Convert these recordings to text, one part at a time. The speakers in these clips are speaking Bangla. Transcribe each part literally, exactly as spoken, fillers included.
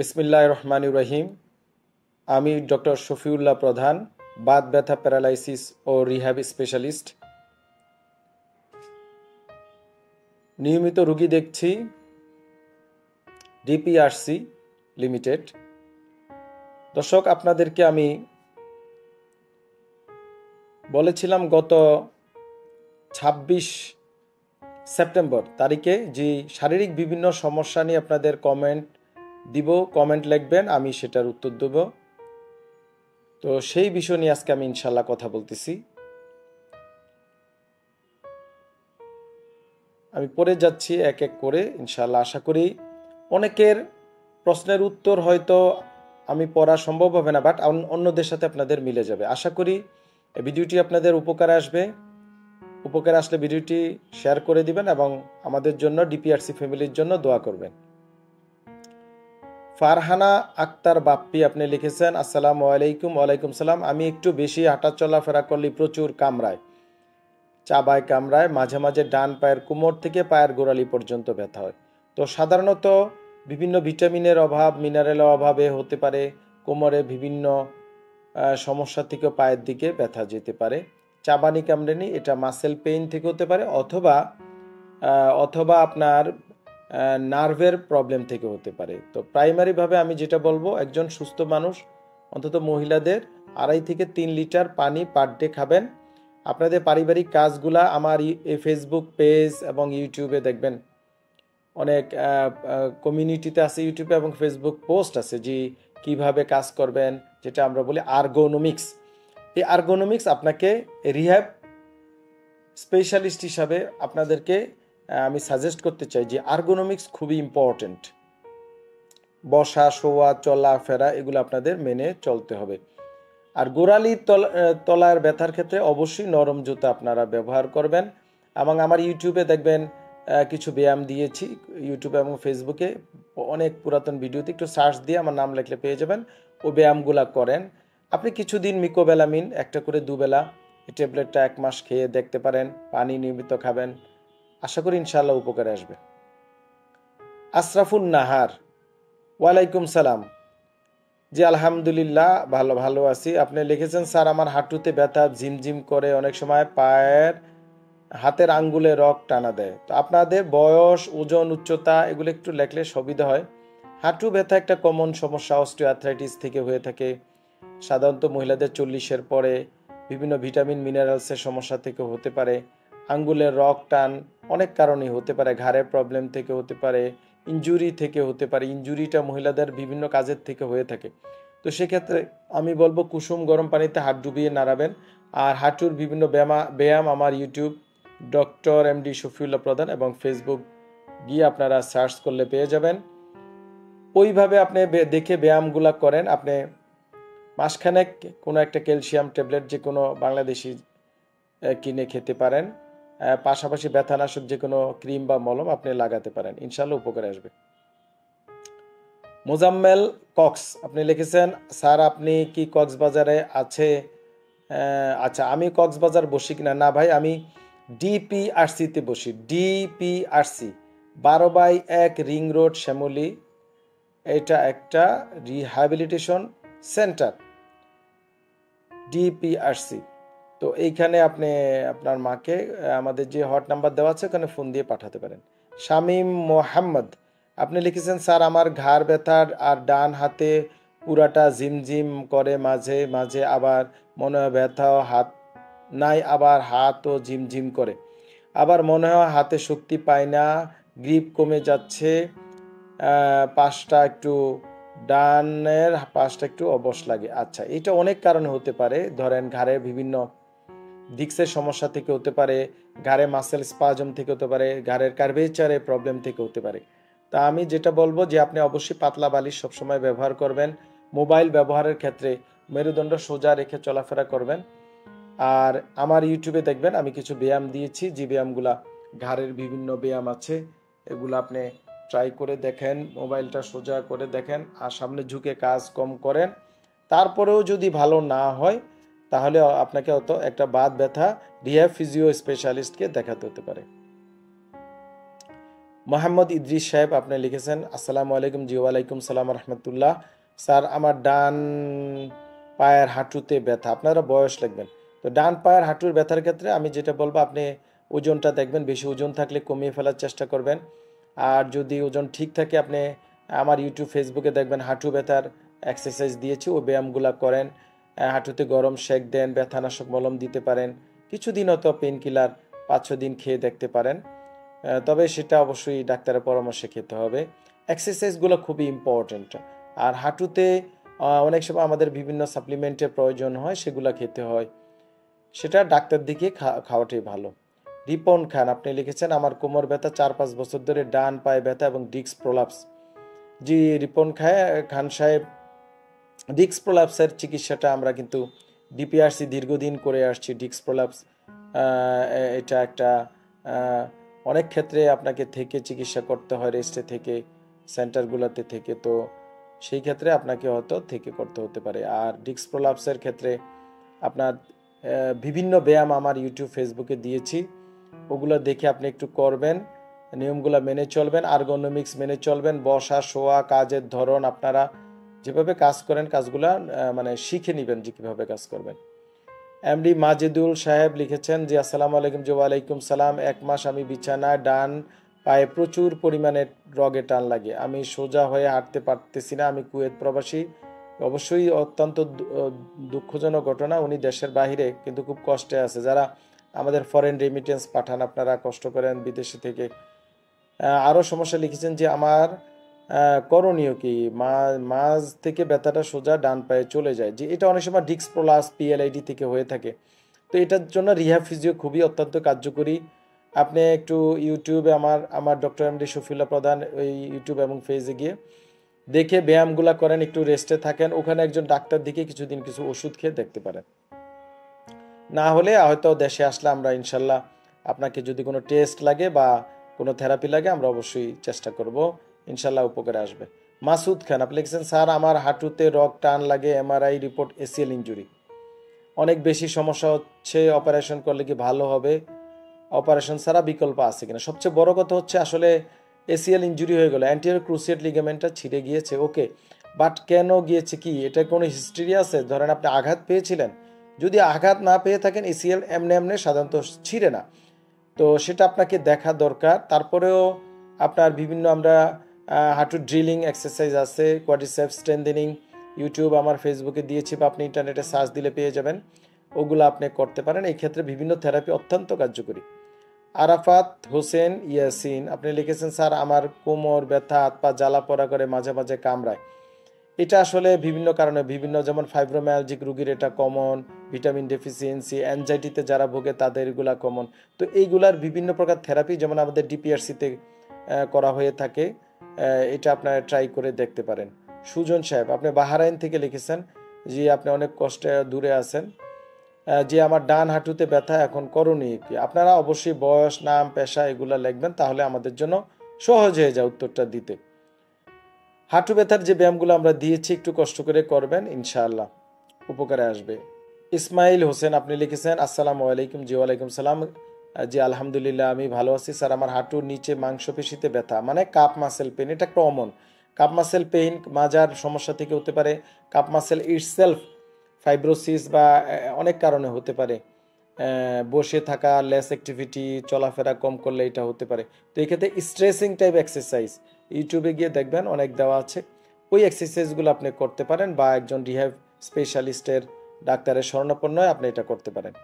বিসমিল্লাহির রহমানির রহিম। আমি ডক্টর শফিউল্লাহ প্রধান, বাত ব্যথা, প্যারালাইসিস ও রিহ্যাব স্পেশালিস্ট। নিয়মিত রুগী দেখছি ডিপিআরসি লিমিটেড। দর্শক, আপনাদেরকে আমি বলেছিলাম গত ছাব্বিশ সেপ্টেম্বর তারিখে যে শারীরিক বিভিন্ন সমস্যা নিয়ে আপনাদের কমেন্ট দিব, কমেন্ট লিখবেন, আমি সেটার উত্তর দেব। তো সেই বিষয় নিয়ে আজকে আমি ইনশাল্লাহ কথা বলতেছি। আমি পড়ে যাচ্ছি এক এক করে, ইনশাল্লাহ। আশা করি অনেকের প্রশ্নের উত্তর হয়তো আমি পড়া সম্ভব হবে না, বাট অন্যদের সাথে আপনাদের মিলে যাবে। আশা করি এই ভিডিওটি আপনাদের উপকারে আসবে। উপকারে আসলে ভিডিওটি শেয়ার করে দিবেন এবং আমাদের জন্য, ডিপিআরসি ফ্যামিলির জন্য দোয়া করবেন। ফারহানা আক্তার বাপ্পি আপনি লিখেছেন, আসসালামু আলাইকুম। ওয়ালাইকুম সালাম। আমি একটু বেশি হাঁটা চলাফেরা করলে প্রচুর কামড়ায়, চাবায় কামড়ায়, মাঝে মাঝে ডান পায়ের কোমর থেকে পায়ের গোড়ালি পর্যন্ত ব্যথা হয়। তো সাধারণত বিভিন্ন ভিটামিনের অভাব, মিনারেলের অভাবে হতে পারে। কোমরে বিভিন্ন সমস্যা থেকে পায়ের দিকে ব্যথা যেতে পারে। চাবানি কামড়েনি, এটা মাসেল পেইন থেকে হতে পারে, অথবা অথবা আপনার নার্ভের প্রবলেম থেকে হতে পারে। তো প্রাইমারিভাবে আমি যেটা বলবো, একজন সুস্থ মানুষ, অন্তত মহিলাদের আড়াই থেকে তিন লিটার পানি পার ডে খাবেন। আপনাদের পারিবারিক কাজগুলা আমার এই ফেসবুক পেজ এবং ইউটিউবে দেখবেন, অনেক কমিউনিটিতে আছে ইউটিউবে এবং ফেসবুক পোস্ট আছে যে কিভাবে কাজ করবেন, যেটা আমরা বলি আর্গোনমিক্স। এই আর্গোনমিক্স আপনাকে রিহ্যাব স্পেশালিস্ট হিসাবে আপনাদেরকে আমি সাজেস্ট করতে চাই যে আর্গোনমিক্স খুবই ইম্পর্টেন্ট। বসা, শোয়া, চলাফেরা এগুলো আপনাদের মেনে চলতে হবে। আর গোড়ালি তলার ব্যথার ক্ষেত্রে অবশ্যই নরম জুতা আপনারা ব্যবহার করবেন। এবং আমার ইউটিউবে দেখবেন কিছু ব্যায়াম দিয়েছি, ইউটিউবে এবং ফেসবুকে অনেক পুরাতন ভিডিওতে একটু সার্চ দিয়ে আমার নাম লিখলে পেয়ে যাবেন। ও ব্যায়ামগুলো করেন। আপনি কিছুদিন মেকোবেলামিন একটা করে দুবেলা এই ট্যাবলেটটা এক মাস খেয়ে দেখতে পারেন। পানি নিয়মিত খাবেন, আশা করি ইনশাল্লাহ উপকারে আসবে। আশরাফুন নাহার, ওয়ালাইকুম সালাম। জি আলহামদুলিল্লাহ, ভালো ভালো আছি। আপনি লিখেছেন, স্যার আমার হাঁটুতে ব্যথা, ঝিমঝিম করে, অনেক সময় পায়ের হাতের আঙ্গুলে রক টানা দেয়। তো আপনাদের বয়স, ওজন, উচ্চতা এগুলো একটু লেখলে সুবিধা হয়। হাঁটু ব্যথা একটা কমন সমস্যা, অস্টিওআর্থ্রাইটিস থেকে হয়ে থাকে। সাধারণত মহিলাদের চল্লিশের পরে বিভিন্ন ভিটামিন মিনারেলসের সমস্যা থেকে হতে পারে। আঙ্গুলের রক টান অনেক কারণেই হতে পারে, ঘাড়ের প্রবলেম থেকে হতে পারে, ইনজুরি থেকে হতে পারে। ইনজুরিটা মহিলাদের বিভিন্ন কাজের থেকে হয়ে থাকে। তো সেক্ষেত্রে আমি বলবো কুসুম গরম পানিতে হাত ডুবিয়ে নাড়াবেন। আর হাঁটুর বিভিন্ন ব্যায়াম আমার ইউটিউব ডক্টর এমডি শফিউল্লাহ প্রধান এবং ফেসবুক গিয়ে আপনারা সার্চ করলে পেয়ে যাবেন। ওইভাবে আপনি দেখে ব্যায়ামগুলা করেন। আপনি মাসখানেক কোনো একটা ক্যালসিয়াম ট্যাবলেট যে কোনো বাংলাদেশি কিনে খেতে পারেন। পাশাপাশি ব্যথানাশক যে কোনো ক্রিম বা মলম আপনি লাগাতে পারেন, ইনশাল্লাহ উপকারে আসবে। মোজাম্মেল কক্স আপনি লিখেছেন, স্যার আপনি কি কক্সবাজারে আছে? আচ্ছা, আমি কক্সবাজার বসি কিনা? না ভাই, আমি ডিপিআরসিতে বসি। ডিপিআরসি বারো বাই এক রিং রোড শ্যামলী। এটা একটা রিহ্যাবিলিটেশন সেন্টার ডিপিআরসি। তো এইখানে আপনি আপনার মাকে আমাদের যে হোয়াটসঅ্যাপ নাম্বার দেওয়া আছে ওখানে ফোন দিয়ে পাঠাতে পারেন। শামীম মোহাম্মদ আপনি লিখেছেন, স্যার আমার ঘাড় ব্যথা আর ডান হাতে পুরাটা ঝিমঝিম করে, মাঝে মাঝে আবার মনে হয় ব্যথা হাত নাই, আবার হাতও ঝিমঝিম করে, আবার মনে হয় হাতে শক্তি পায় না, গ্রিপ কমে যাচ্ছে, পাশটা একটু ডানের পাশটা একটু অবশ লাগে। আচ্ছা, এটা অনেক কারণে হতে পারে। ধরেন ঘাড়ের বিভিন্ন ডিস্কের সমস্যা থেকে হতে পারে, ঘাড়ে মাসেল স্পাজম থেকে হতে পারে, ঘাড়ের কার্ভেচারে প্রবলেম থেকে হতে পারে। তা আমি যেটা বলবো যে আপনি অবশ্যই পাতলা বালিশ সবসময় ব্যবহার করবেন। মোবাইল ব্যবহারের ক্ষেত্রে মেরুদণ্ড সোজা রেখে চলাফেরা করবেন। আর আমার ইউটিউবে দেখবেন আমি কিছু ব্যায়াম দিয়েছি, যে ব্যায়ামগুলা ঘাড়ের বিভিন্ন ব্যায়াম আছে, এগুলো আপনি ট্রাই করে দেখেন, মোবাইলটা সোজা করে দেখেন আর সামনে ঝুঁকে কাজ কম করেন। তারপরেও যদি ভালো না হয় তাহলে আপনাকে অত একটা বাত ব্যথা রিহ্যাব ফিজিও স্পেশালিস্টকে দেখাতে হতে পারে। মোহাম্মদ ইদ্রিস সাহেব আপনি লিখেছেন, আসসালামু আলাইকুম। জি ওয়ালাইকুম সালাম রহমতুল্লাহ। স্যার, আমার ডান পায়ের হাঁটুতে ব্যথা, আপনারা বয়স লিখবেন। তো ডান পায়ের হাঁটুর ব্যথার ক্ষেত্রে আমি যেটা বলবো, আপনি ওজনটা দেখবেন, বেশি ওজন থাকলে কমিয়ে ফেলার চেষ্টা করবেন। আর যদি ওজন ঠিক থাকে, আপনি আমার ইউটিউব ফেসবুকে দেখবেন হাঁটু ব্যথার এক্সারসাইজ দিয়েছি, ও ব্যায়ামগুলো করেন। হাঁটুতে গরম শেক দেন, ব্যথানাশক মলম দিতে পারেন, কিছুদিন অত পেন কিলার পাঁচ ছ দিন খেয়ে দেখতে পারেন, তবে সেটা অবশ্যই ডাক্তারের পরামর্শে খেতে হবে। এক্সারসাইজগুলো খুবই ইম্পর্ট্যান্ট। আর হাঁটুতে অনেক সময় আমাদের বিভিন্ন সাপ্লিমেন্টের প্রয়োজন হয়, সেগুলো খেতে হয়, সেটা ডাক্তার দিকে খাওয়াটাই ভালো। রিপন খান আপনি লিখেছেন, আমার কোমর ব্যথা, চার পাঁচ বছর ধরে ডান পায়ে ব্যথা এবং ডিস্ক প্রলাপস। জি রিপন খান সাহেব, ডিস্ক প্রলাপসের চিকিৎসাটা আমরা কিন্তু ডিপিআরসি দীর্ঘদিন করে আসছি। ডিস্ক প্রলাপস এটা একটা অনেক ক্ষেত্রে আপনাকে থেকে চিকিৎসা করতে হয়, রেস্টে থেকে, সেন্টারগুলোতে থেকে, তো সেই ক্ষেত্রে আপনাকে হয়তো থেকে করতে হতে পারে। আর ডিস্ক প্রলাপসের ক্ষেত্রে আপনার বিভিন্ন ব্যায়াম আমার ইউটিউব ফেসবুকে দিয়েছি, ওগুলো দেখে আপনি একটু করবেন, নিয়মগুলো মেনে চলবেন, আর্গোনমিক্স মেনে চলবেন, বসা, শোয়া, কাজের ধরন, আপনারা যেভাবে কাজ করেন কাজগুলো মানে শিখে নেবেন যে কীভাবে কাজ করবেন। এমডি মাজেদুল সাহেব লিখেছেন যে, আসসালামু আলাইকুম। জি ওয়ালাইকুম সালাম। এক মাস আমি বিছানায় ডান পায়ে প্রচুর পরিমাণে রগে টান লাগে, আমি সোজা হয়ে হাঁটতে পারতেছি না। আমি কুয়েত প্রবাসী, অবশ্যই অত্যন্ত দুঃখজনক ঘটনা। উনি দেশের বাহিরে, কিন্তু খুব কষ্টে আছে। যারা আমাদের ফরেন রেমিটেন্স পাঠান, আপনারা কষ্ট করেন বিদেশে থেকে। আরও সমস্যা লিখেছেন যে, আমার করণীয় কি? মাঝ থেকে ব্যথাটা সোজা ডান পায়ে চলে যায়। যে এটা অনেক সময় ডিস্ক প্রলাপস পিএলআইডি থেকে হয়ে থাকে, তো এটার জন্য রিহ্যাব ফিজিও খুবই অত্যন্ত কার্যকরী। আপনি একটু ইউটিউবে আমার আমার ডক্টর এমডি শফিউল্লাহ প্রধান ওই ইউটিউব এবং ফেজে গিয়ে দেখে ব্যায়ামগুলো করেন, একটু রেস্টে থাকেন, ওখানে একজন ডাক্তার দেখে কিছুদিন কিছু ওষুধ খেয়ে দেখতে পারেন। না হলে হয়তো দেশে আসলে আমরা ইনশাল্লাহ আপনাকে যদি কোনো টেস্ট লাগে বা কোনো থেরাপি লাগে, আমরা অবশ্যই চেষ্টা করব, ইনশাল্লাহ উপকারে আসবে। মাসুদ খান আপনি লিখেছেন, স্যার আমার হাঁটুতে রগ টান লাগে, এমআরআই রিপোর্ট এসিএল ইঞ্জুরি, অনেক বেশি সমস্যা হচ্ছে, অপারেশন করলে কি ভালো হবে? অপারেশন ছাড়া বিকল্প আছে কিনা? সবচেয়ে বড় কথা হচ্ছে আসলে এসিএল ইঞ্জুরি হয়ে গেল, অ্যান্টেরিয়র ক্রুসিয়েট লিগামেন্টটা ছিঁড়ে গিয়েছে, ওকে, বাট কেন গিয়েছে, কি এটা কোনো হিস্ট্রি আছে? ধরেন আপনি আঘাত পেয়েছিলেন, যদি আঘাত না পেয়ে থাকেন, এসিএল এমনে এমনে সাধারণত ছিঁড়ে না, তো সেটা আপনাকে দেখা দরকার। তারপরেও আপনার বিভিন্ন আমরা হাঁটু ড্রিলিং এক্সারসাইজ আছে, কোয়াড্রিসেপ স্ট্রেন্থেনিং ইউটিউব আমার ফেসবুকে দিয়েছি, বা আপনি ইন্টারনেটে সার্চ দিলে পেয়ে যাবেন, ওগুলো আপনি করতে পারেন। এই ক্ষেত্রে বিভিন্ন থেরাপি অত্যন্ত কার্যকরী। আরাফাত হোসেন ইয়াসিন আপনি লিখেছেন, স্যার আমার কোমর ব্যথা, হাত পা জ্বালা পোড়া করে, মাঝে মাঝে কামড়ায়। এটা আসলে বিভিন্ন কারণে বিভিন্ন, যেমন ফাইব্রোম্যালজিক রুগীর এটা কমন, ভিটামিন ডেফিসিয়েন্সি, অ্যাংজাইটিতে যারা ভোগে তাদের এগুলা কমন। তো এইগুলার বিভিন্ন প্রকার থেরাপি যেমন আমাদের ডিপিআরসিতে করা হয়ে থাকে, এটা আপনারা ট্রাই করে দেখতে পারেন। সুজন সাহেব আপনি বাহারাইন থেকে লিখেছেন, যে আপনি অনেক কষ্টে দূরে আছেন, যে আমার ডান হাঁটুতে ব্যথা, এখন করণীয় কি? আপনারা অবশ্যই বয়স, নাম, পেশা এগুলো লিখবেন, তাহলে আমাদের জন্য সহজ হয়ে যায় উত্তরটা দিতে। হাঁটু ব্যথার যে ব্যায়ামগুলো আমরা দিয়েছি একটু কষ্ট করে করবেন, ইনশাআল্লাহ উপকারে আসবে। ইসমাইল হোসেন আপনি লিখেছেন, আসসালামু আলাইকুম। জি ওয়ালাইকুম সালাম। জি আলহামদুলিল্লাহ আমি ভালো আছি। স্যার আমার হাঁটুর নিচে মাংসপেশিতে ব্যথা, মানে কাপ মাসেল পেন, এটা কমন। কাপ মাসেল পেইন মাজার সমস্যা থেকে হতে পারে, কাপ মাসেল ইটসেলফ ফাইব্রোসিস বা অনেক কারণে হতে পারে, বসে থাকা, লেস অ্যাক্টিভিটি, চলাফেরা কম করলে এটা হতে পারে। তো এক্ষেত্রে স্ট্রেসিং টাইপ এক্সারসাইজ ইউটিউবে গিয়ে দেখবেন, অনেক দেওয়া আছে, ওই এক্সারসাইজগুলো আপনি করতে পারেন, বা একজন রিহ্যাব স্পেশালিস্টের ডাক্তারের শরণাপন্ন হয়ে আপনি এটা করতে পারেন।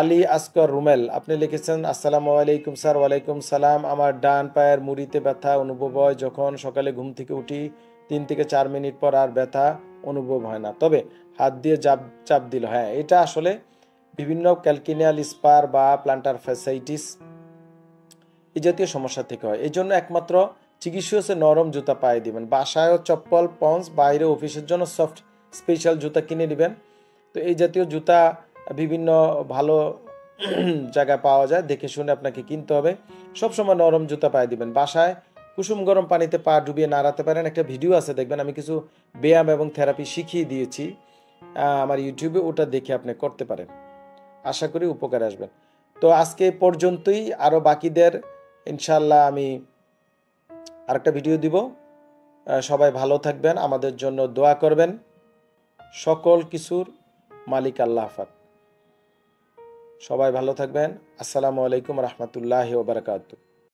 আলী আসকার রুমেল আপনি লিখেছেন, আসসালামু আলাইকুম স্যার। ওয়ালাইকুম সালাম। আমার ডান পায়ের মুড়িতে ব্যথা অনুভব হয়, যখন সকালে ঘুম থেকে উঠি তিন থেকে চার মিনিট পর আর ব্যথা অনুভব হয় না, তবে হাত দিয়ে চাপ চাপ দিল। হ্যাঁ, এটা আসলে বিভিন্ন ক্যালকেনিয়াল স্পার বা প্ল্যান্টার ফ্যাসাইটিস এই জাতীয় সমস্যা থেকে হয়। এই জন্য একমাত্র চিকিৎসা হচ্ছে নরম জুতা পায়ে দিবেন, বাসায়ও চপ্পল, পঞ্চ, বাইরে অফিসের জন্য সফট স্পেশাল জুতা কিনে নেবেন। তো এই জাতীয় জুতা বিভিন্ন ভালো জায়গায় পাওয়া যায়, দেখে শুনে আপনাকে কিনতে হবে। সবসময় নরম জুতা পায়ে দিবেন। বাসায় কুসুম গরম পানিতে পা ডুবিয়ে নাড়াতে পারেন, একটা ভিডিও আছে দেখবেন, আমি কিছু ব্যায়াম এবং থেরাপি শিখিয়ে দিয়েছি আমার ইউটিউবে, ওটা দেখে আপনি করতে পারেন, আশা করি উপকার আসবেন। তো আজকে পর্যন্তই, আরও বাকিদের ইনশাল্লাহ আমি আরেকটা ভিডিও দিব। সবাই ভালো থাকবেন, আমাদের জন্য দোয়া করবেন। সকল কিছুর মালিক আল্লাহ পাক। সবাই ভালো থাকবেন। আসসালামু আলাইকুম রহমতুল্লাহি ওয়া বারাকাতুহু।